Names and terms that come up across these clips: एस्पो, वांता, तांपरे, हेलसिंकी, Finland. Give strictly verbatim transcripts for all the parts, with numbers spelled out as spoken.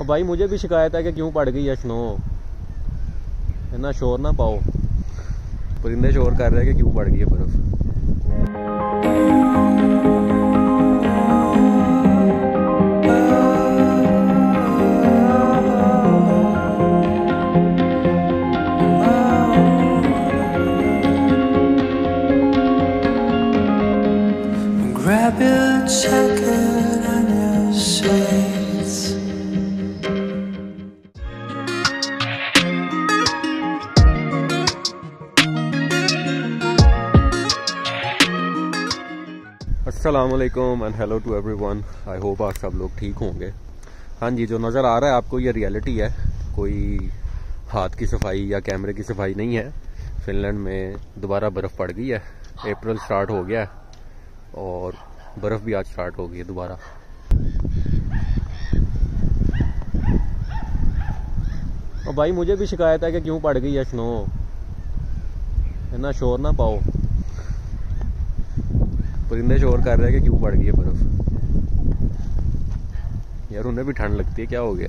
और भाई मुझे भी शिकायत है कि क्यों पड़ गई है स्नो, इतना शोर ना पाओ। परिंदे शोर कर रहे हैं कि क्यों पड़ गई है बर्फ। Assalamualaikum and hello to everyone. I hope आप सब लोग ठीक होंगे। हाँ जी, जो नज़र आ रहा है आपको ये रियलिटी है, कोई हाथ की सफाई या कैमरे की सफाई नहीं है। फिनलैंड में दोबारा बर्फ़ पड़ गई है, अप्रैल स्टार्ट हो गया है और बर्फ़ भी आज स्टार्ट हो गई है दोबारा। और भाई मुझे भी शिकायत है कि क्यों पड़ गई है स्नो, इतना शोर ना पाओ। परिंदे शोर कर रहे हैं कि क्यों पड़ गई है बर्फ। यार उन्हें भी ठंड लगती है, क्या हो गया।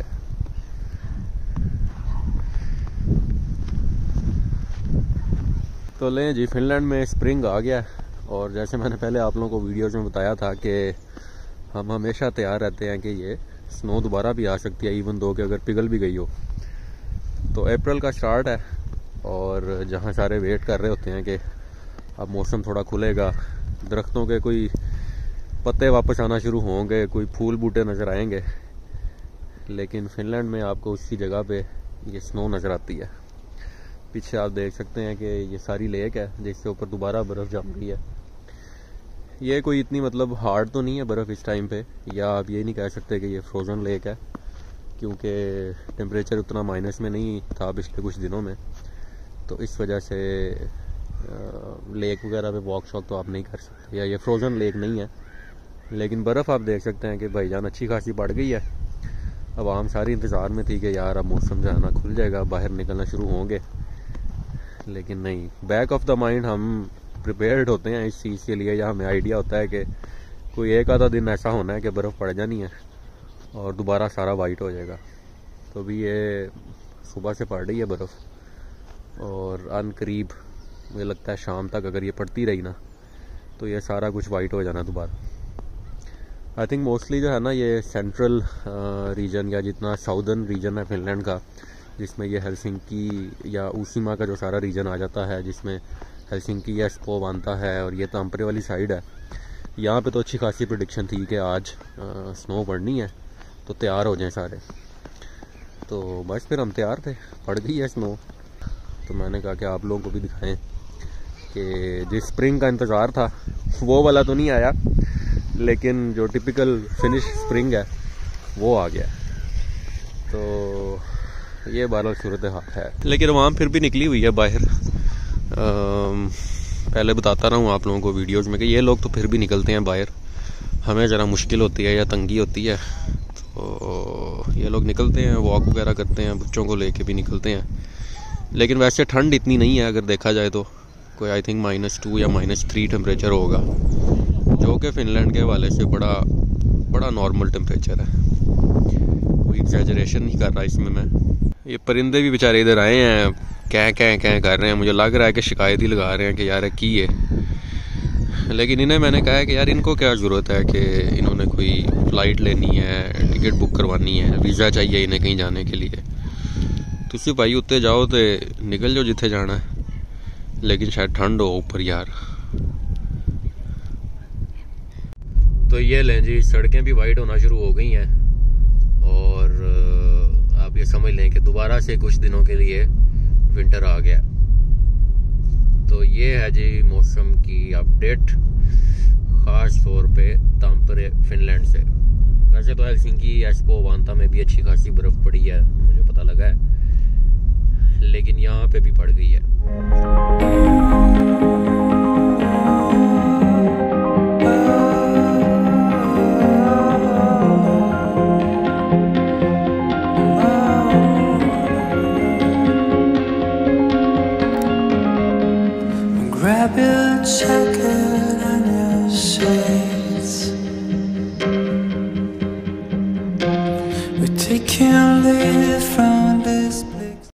तो लें जी, फिनलैंड में स्प्रिंग आ गया और जैसे मैंने पहले आप लोगों को वीडियोज़ में बताया था कि हम हमेशा तैयार रहते हैं कि ये स्नो दोबारा भी आ सकती है, इवन दो कि अगर पिघल भी गई हो। तो अप्रैल का स्टार्ट है और जहाँ सारे वेट कर रहे होते हैं कि अब मौसम थोड़ा खुलेगा, दरख्तों के कोई पत्ते वापस आना शुरू होंगे, कोई फूल बूटे नज़र आएंगे, लेकिन फिनलैंड में आपको उसी जगह पे ये स्नो नज़र आती है। पीछे आप देख सकते हैं कि ये सारी लेक है जिसके ऊपर दोबारा बर्फ़ जम रही है। ये कोई इतनी मतलब हार्ड तो नहीं है बर्फ़ इस टाइम पे, या आप ये नहीं कह सकते कि ये फ्रोज़न लेक है क्योंकि टेम्परेचर उतना माइनस में नहीं था पिछले कुछ दिनों में, तो इस वजह से लेक वगैरह पे वॉक शॉक तो आप नहीं कर सकते, या ये फ्रोज़न लेक नहीं है। लेकिन बर्फ़ आप देख सकते हैं कि भाईजान अच्छी खासी पड़ गई है। अब आम सारी इंतज़ार में थी कि यार अब मौसम जो है ना खुल जाएगा, बाहर निकलना शुरू होंगे, लेकिन नहीं। बैक ऑफ द माइंड हम प्रिपेयर्ड होते हैं इस चीज़ के लिए, या हमें आइडिया होता है कि कोई एक आधा दिन ऐसा होना है कि बर्फ़ पड़ जानी है और दोबारा सारा वाइट हो जाएगा। तो भी ये सुबह से पड़ रही है बर्फ़ और अन करीब मुझे लगता है शाम तक अगर ये पड़ती रही ना तो ये सारा कुछ वाइट हो जाना दोबारा। आई थिंक मोस्टली जो है ना ये सेंट्रल रीजन या जितना साउदर्न रीजन है फिनलैंड का, जिसमें ये हेलसिंकी या उसीमा का जो सारा रीजन आ जाता है, जिसमें हेलसिंकी या एस्पो बांधता है और ये तांपरे वाली साइड है, यहाँ पे तो अच्छी खासी प्रेडिक्शन थी कि आज आ, स्नो पड़नी है तो तैयार हो जाएं सारे। तो बस फिर हम तैयार थे, पड़ गई है स्नो। तो मैंने कहा कि आप लोगों को भी दिखाएं कि जिस स्प्रिंग का इंतज़ार था वो वाला तो नहीं आया, लेकिन जो टिपिकल फिनिश स्प्रिंग है वो आ गया। तो ये बहरहाल सूरत हाल है, लेकिन आवाम फिर भी निकली हुई है बाहर। पहले बताता रहा हूँ आप लोगों को वीडियोज़ में कि ये लोग तो फिर भी निकलते हैं बाहर, हमें ज़रा मुश्किल होती है या तंगी होती है। तो ये लोग निकलते हैं, वॉक वगैरह करते हैं, बच्चों को लेके भी निकलते हैं। लेकिन वैसे ठंड इतनी नहीं है, अगर देखा जाए तो कोई आई थिंक माइनस टू या माइनस थ्री टेम्परेचर होगा, जो कि फिनलैंड के वाले से बड़ा बड़ा नॉर्मल टेम्परेचर है। कोई एग्जैजरेशन नहीं कर रहा इसमें मैं। ये परिंदे भी बेचारे इधर आए हैं, कह कह कह कर रहे हैं, मुझे लग रहा है कि शिकायत ही लगा रहे हैं कि यार की है। लेकिन इन्हें मैंने कहा है कि यार इनको क्या ज़रूरत है कि इन्होंने कोई फ़्लाइट लेनी है, टिकट बुक करवानी है, वीज़ा चाहिए इन्हें कहीं जाने के लिए। तुसी भाई उत्ते जाओ तो निकल जाओ जिथे जाना है, लेकिन शायद ठंड हो ऊपर यार। तो ये लें जी, सड़कें भी वाइट होना शुरू हो गई हैं और आप ये समझ लें कि दोबारा से कुछ दिनों के लिए विंटर आ गया। तो ये है जी मौसम की अपडेट, ख़ास तौर पे तांपरे फिनलैंड से। वैसे तो हेलसिंकी एस्पो वांता में भी अच्छी खासी बर्फ़ पड़ी है, मुझे पता लगा है, लेकिन यहाँ पे भी पड़ गई है। Take care. can live.